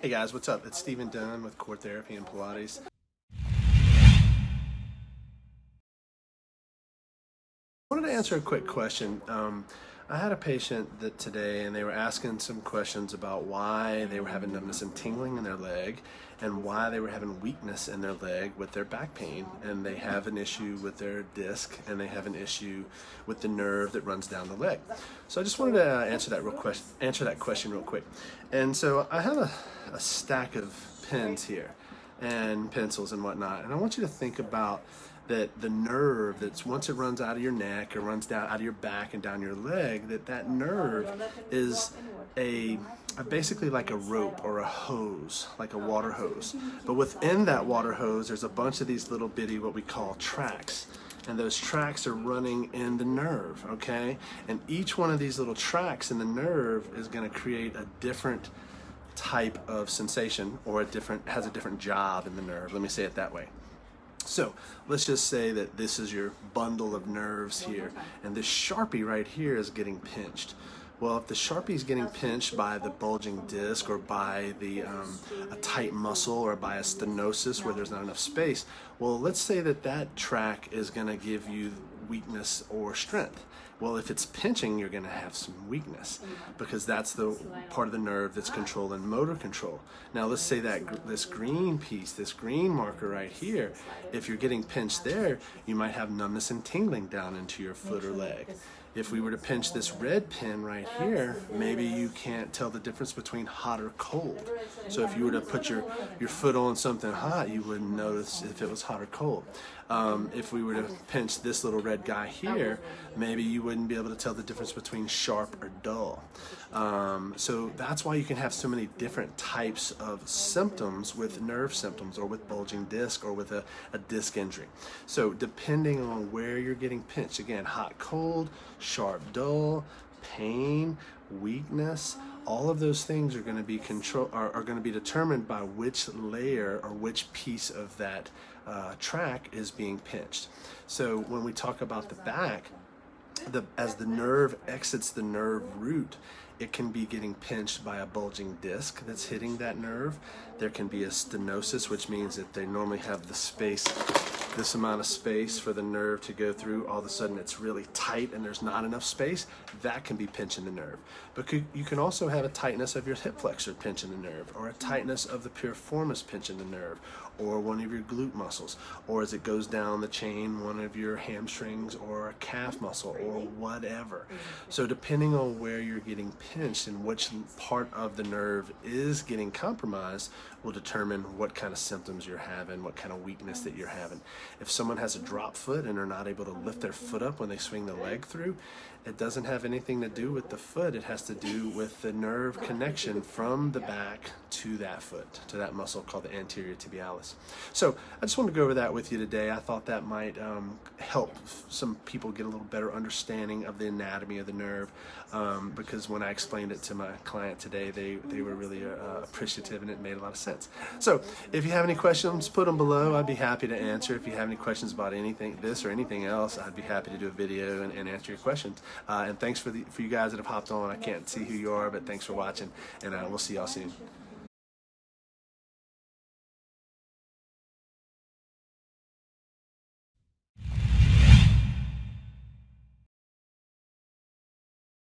Hey guys, what's up? It's Stephen Dunn with Core Therapy and Pilates. I wanted to answer a quick question. I had a patient that today, and they were asking some questions about why they were having numbness and tingling in their leg, and why they were having weakness in their leg with their back pain, and they have an issue with their disc, and they have an issue with the nerve that runs down the leg. So I just wanted to answer that question real quick. And so I have a stack of pens here, and pencils and whatnot, and I want you to think about that the nerve that's once it runs out of your neck or runs down out of your back and down your leg, that nerve is basically like a rope or a hose, like a water hose. But within that water hose, there's a bunch of these little bitty what we call tracts. And those tracts are running in the nerve, okay? And each one of these little tracts in the nerve is gonna create a different type of sensation or has a different job in the nerve. Let me say it that way. So let's just say that this is your bundle of nerves here, and this Sharpie right here is getting pinched. Well, if the Sharpie is getting pinched by the bulging disc or by the a tight muscle or by a stenosis where there's not enough space, well, let's say that that track is going to give you weakness or strength. Well, if it's pinching, you're going to have some weakness because that's the part of the nerve that's controlling motor control. Now, let's say that this green piece, this green marker right here, if you're getting pinched there, you might have numbness and tingling down into your foot or leg. If we were to pinch this red pin right here, maybe you can't tell the difference between hot or cold. So if you were to put your foot on something hot, you wouldn't notice if it was hot or cold. If we were to pinch this little red guy here, maybe you wouldn't be able to tell the difference between sharp or dull. So that's why you can have so many different types of symptoms with nerve symptoms or with bulging disc or with a disc injury. So depending on where you're getting pinched, again, hot, cold, sharp, dull, pain, weakness, all of those things are going to be determined by which layer or which piece of that track is being pinched. So when we talk about the back, as the nerve exits the nerve root, it can be getting pinched by a bulging disc that's hitting that nerve. There can be a stenosis, which means that they normally have the space, this amount of space for the nerve to go through. All of a sudden it's really tight and there's not enough space. That can be pinching the nerve. But you can also have a tightness of your hip flexor pinching the nerve, or a tightness of the piriformis pinching the nerve, or one of your glute muscles, or as it goes down the chain, one of your hamstrings or a calf muscle or whatever. So depending on where you're getting pinched and which part of the nerve is getting compromised will determine what kind of symptoms you're having, what kind of weakness that you're having. If someone has a drop foot and are not able to lift their foot up when they swing the leg through, it doesn't have anything to do with the foot. It has to do with the nerve connection from the back to that foot, to that muscle called the anterior tibialis. So I just wanted to go over that with you today. I thought that might help some people get a little better understanding of the anatomy of the nerve, because when I explained it to my client today, they were really appreciative and it made a lot of sense. So if you have any questions, put them below. I'd be happy to answer. If you have any questions about anything, this or anything else, I'd be happy to do a video and answer your questions. And thanks for you guys that have hopped on. I can't see who you are, but thanks for watching, and we'll see y'all soon.